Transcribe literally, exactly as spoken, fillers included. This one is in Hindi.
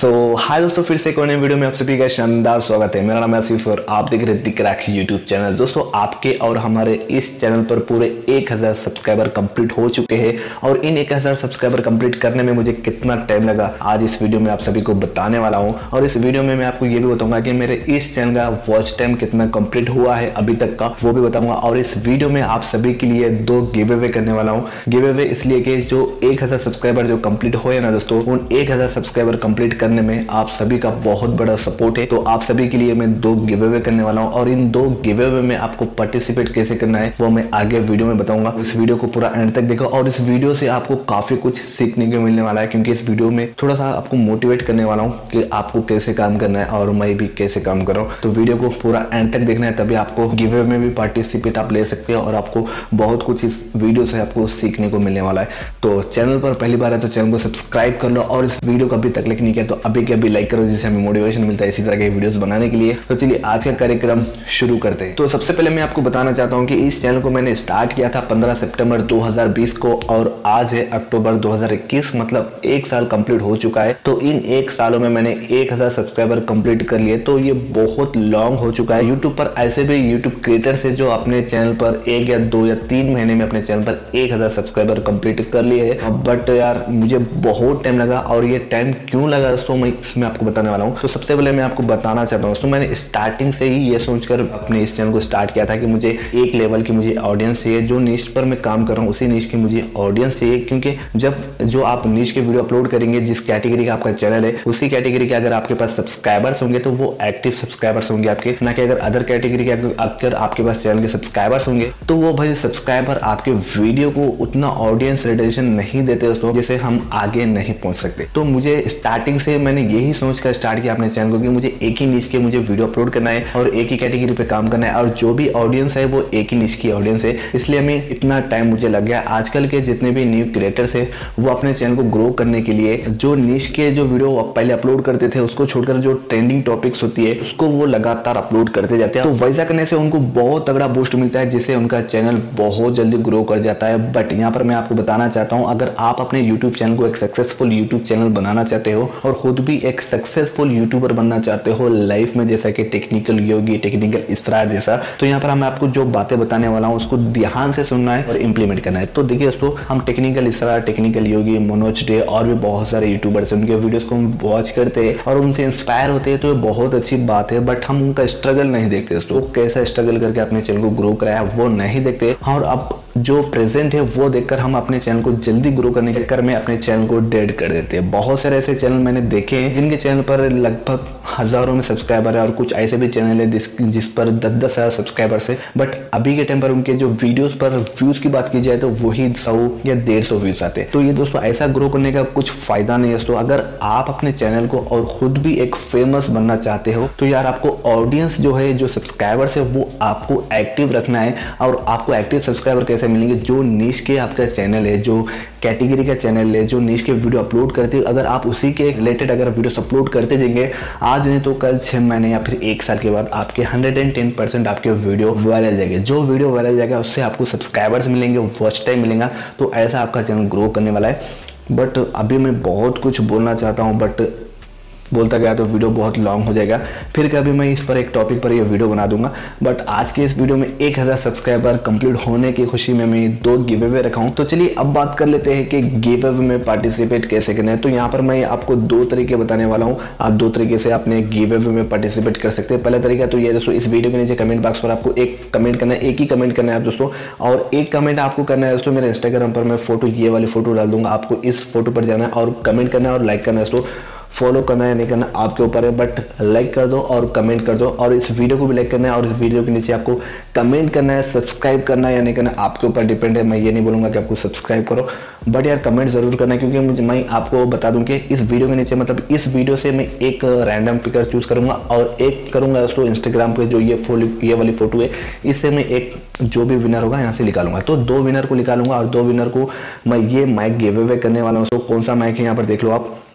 सो so, हाय दोस्तों, फिर से एक और नई वीडियो में आप सभी का शानदार स्वागत है। मेरा नाम है सीफर, आप देख रहे हैं क्राक्स यूट्यूब चैनल। दोस्तों, आपके और हमारे इस चैनल पर पूरे एक हज़ार सब्सक्राइबर कंप्लीट हो चुके हैं और इन एक हज़ार सब्सक्राइबर कंप्लीट करने में मुझे कितना टाइम लगा आज इस वीडियो में आप सभी को बताने वाला हूँ। और इस वीडियो में मैं आपको ये भी बताऊँगा कि मेरे इस चैनल का वॉच टाइम कितना कम्प्लीट हुआ है अभी तक का, वो भी बताऊँगा। और इस वीडियो में आप सभी के लिए दो गिव अवे करने वाला हूँ। गिव अवे इसलिए कि जो एक हज़ार सब्सक्राइबर जो कम्प्लीट हुए ना दोस्तों, उन एक हज़ार सब्सक्राइबर कम्प्लीट करने में आप सभी का बहुत बड़ा सपोर्ट है। तो आप सभी के लिए मैं दो गिव अवे करने वाला हूं और इन दो गिव अवे में आपको पार्टिसिपेट कैसे करना है वो मैं आगे वीडियो में बताऊंगा। इस वीडियो को पूरा एंड तक देखो और इस वीडियो से आपको काफी कुछ सीखने को मिलने वाला है, क्योंकि इस वीडियो में थोड़ा सा आपको मोटिवेट करने वाला हूँ कि आपको कैसे काम करना है और मैं भी कैसे काम कर रहा हूँ। तो वीडियो को पूरा एंड तक देखना है, तभी आपको गिव अवे में भी पार्टिसिपेट आप ले सकते हो और आपको बहुत कुछ इस वीडियो से आपको सीखने को मिलने वाला है। तो चैनल पर पहली बार है तो चैनल को सब्सक्राइब कर लो और इस वीडियो को अभी तक लाइक नहीं किया तो अभी के अभी लाइक करो, जिससे हमें मोटिवेशन मिलता है इसी तरह के वीडियोस बनाने के लिए। तो चलिए आज का कार्यक्रम शुरू करते हैं। तो सबसे पहले मैं आपको बताना चाहता हूं कि इस चैनल को मैंने स्टार्ट किया था पंद्रह सितंबर दो हज़ार बीस को और आज है अक्टूबर दो हज़ार इक्कीस, मतलब एक साल कंप्लीट हो चुका है। तो इन एक सालों में मैंने एक हज़ार सब्सक्राइबर कंप्लीट कर लिए, तो ये बहुत लॉन्ग हो चुका है। यूट्यूब पर ऐसे भी यूट्यूब क्रिएटर्स है जो अपने चैनल पर एक या दो या तीन महीने में अपने चैनल पर एक हज़ार सब्सक्राइबर कंप्लीट कर लिए है, बट यार मुझे बहुत टाइम लगा। और ये टाइम क्यों लगा दोस्तों, मैं इसमें आपको बताने वाला हूँ। तो सबसे पहले मैं आपको बताना चाहता हूँ दोस्तों, मैंने स्टार्टिंग से ही ये सोचकर अपने इस चैनल को स्टार्ट किया था कि मुझे एक लेवल की मुझे ऑडियंस चाहिए, जो नीश पर मैं काम कर रहा हूँ उसी नीश की मुझे ऑडियंस चाहिए। क्योंकि जब जो आप नीश के वीडियो अपलोड करेंगे, जिस कैटेगरी का आपका चैनल है उसी कैटेगरी के अगर आपके पास सब्सक्राइबर्स होंगे तो वो एक्टिव सब्सक्राइबर्स होंगे आपके, ना कि अगर अदर कैटेगरी के अगर आपके पास चैनल के सब्सक्राइबर्स होंगे तो वो भाई सब्सक्राइबर आपके वीडियो को उतना ऑडियंस रिटेंशन नहीं देते दोस्तों, जिससे हम आगे नहीं पहुंच सकते। तो मुझे स्टार्टिंग से मैंने यही सोचकर स्टार्ट किया अपने चैनल को कि मुझे एक ही नीश के मुझे वीडियो अपलोड करना है और एक ही कैटेगरी पे काम करना है और जो भी ऑडियंस है वो एक ही नीश की ऑडियंस है, इसलिए हमें इतना टाइम मुझे लग गया। आजकल के जितने भी न्यू क्रिएटर्स है वो अपने चैनल को ग्रो करने के लिए जो नीश के जो वीडियो पहले अपलोड करते थे उसको छोड़कर जो ट्रेंडिंग टॉपिक्स होती है उसको वो लगातार अपलोड करते जाते हैं। तो वैसा करने से उनको बहुत तगड़ा बूस्ट मिलता है, जिससे उनका चैनल बहुत जल्दी ग्रो कर जाता है। बट यहाँ पर मैं आपको बताना चाहता हूँ, अगर आप अपने यूट्यूब चैनल को एक सक्सेसफुल यूट्यूब चैनल बनाना चाहते हो और खुद भी एक सक्सेसफुल यूट्यूबर बनना चाहते हो लाइफ में, जैसा कि टेक्निकल योगी, टेक्निकल इस्तरा जैसा, तो यहाँ पर हम आपको जो बातें बताने वाला हूँ उसको ध्यान से सुनना है और इंप्लीमेंट करना है। तो देखिए दोस्तों, हम टेक्निकल इस्तरा, टेक्निकल योगी, मनोज डे और भी बहुत सारे यूट्यूबर्स हैं, उनके वीडियोस को हम वॉच करते हैं और उनसे इंस्पायर होते हैं, तो बहुत अच्छी बात है। बट हम उनका स्ट्रगल नहीं देखते दोस्तों, कैसा स्ट्रगल करके अपने चैनल को ग्रो कराया वो नहीं देखते और अब जो प्रेजेंट है वो देखकर हम अपने चैनल को जल्दी ग्रो करने के चक्कर में अपने चैनल को डेड कर देते हैं। बहुत सारे ऐसे चैनल मैंने देखे हैं जिनके चैनल पर लगभग हजारों में सब्सक्राइबर है और कुछ ऐसे भी चैनल है जिस, जिस पर दस दस हजार सब्सक्राइबर है, बट अभी के टाइम पर उनके जो वीडियोस पर व्यूज की बात की जाए तो वही सौ या डेढ़ सौ व्यूज आते हैं। तो ये दोस्तों ऐसा ग्रो करने का कुछ फायदा नहीं है दोस्तों। अगर आप अपने चैनल को और खुद भी एक फेमस बनना चाहते हो तो यार आपको ऑडियंस जो है, जो सब्सक्राइबर्स है वो आपको एक्टिव रखना है। और आपको एक्टिव सब्सक्राइबर कैसे मिलेंगे, जो नीश के आपका चैनल है, जो कैटेगरी का चैनल है, जो नीश के वीडियो अपलोड करते हैं, अगर आप उसी के रिलेटेड अगर वीडियोस अपलोड करते जाएंगे आज नहीं तो कल छह महीने या फिर एक साल के बाद आपके एक सौ दस परसेंट आपके वीडियो वायरल जाएंगे। जो वीडियो वायरल जाएगा उससे आपको सब्सक्राइबर्स मिलेंगे, वॉच टाइम मिलेगा, तो ऐसा आपका चैनल ग्रो करने वाला है। बट अभी मैं बहुत कुछ बोलना चाहता हूँ, बट बोलता गया तो वीडियो बहुत लॉन्ग हो जाएगा, फिर कभी मैं इस पर एक टॉपिक पर ये वीडियो बना दूंगा। बट आज के इस वीडियो में एक हज़ार सब्सक्राइबर कंप्लीट होने की खुशी में मैं दो गिव अवे रखा हूँ। तो चलिए अब बात कर लेते हैं कि गिव अवे में पार्टिसिपेट कैसे करना है। तो यहाँ पर मैं आपको दो तरीके बताने वाला हूँ, आप दो तरीके से अपने गिव अवे में पार्टिसिपेट कर सकते हैं। पहला तरीका तो ये दोस्तों, इस वीडियो के नीचे कमेंट बॉक्स पर आपको एक कमेंट करना है, एक ही कमेंट करना है आप दोस्तों, और एक कमेंट आपको करना है दोस्तों मेरे इंस्टाग्राम पर, मैं फोटो ये वाली फोटो डाल दूंगा, आपको इस फोटो पर जाना है और कमेंट करना है और लाइक करना है दोस्तों। फॉलो करना है नहीं करना आपके ऊपर है, बट लाइक कर दो और कमेंट कर दो। और इस वीडियो को भी लाइक करना है और इस वीडियो के नीचे आपको कमेंट करना है। सब्सक्राइब करना है या नहीं करना आपके ऊपर डिपेंड है, मैं ये नहीं बोलूँगा कि आपको सब्सक्राइब करो, बट यार कमेंट जरूर करना है। क्योंकि मुझे मैं आपको बता दूँ कि इस वीडियो के नीचे, मतलब इस वीडियो से मैं एक रैंडम पिक्चर चूज करूँगा और एक करूँगा दोस्तों इंस्टाग्राम पर, जो ये ये वाली फोटो है इससे मैं एक जो भी विनर होगा यहाँ से निकालूंगा। तो दो विनर को निकालूंगा और दो विनर को मैं ये माइक गिव अवे करने वाला हूँ। कौन सा माइक है यहाँ पर देख लो आप,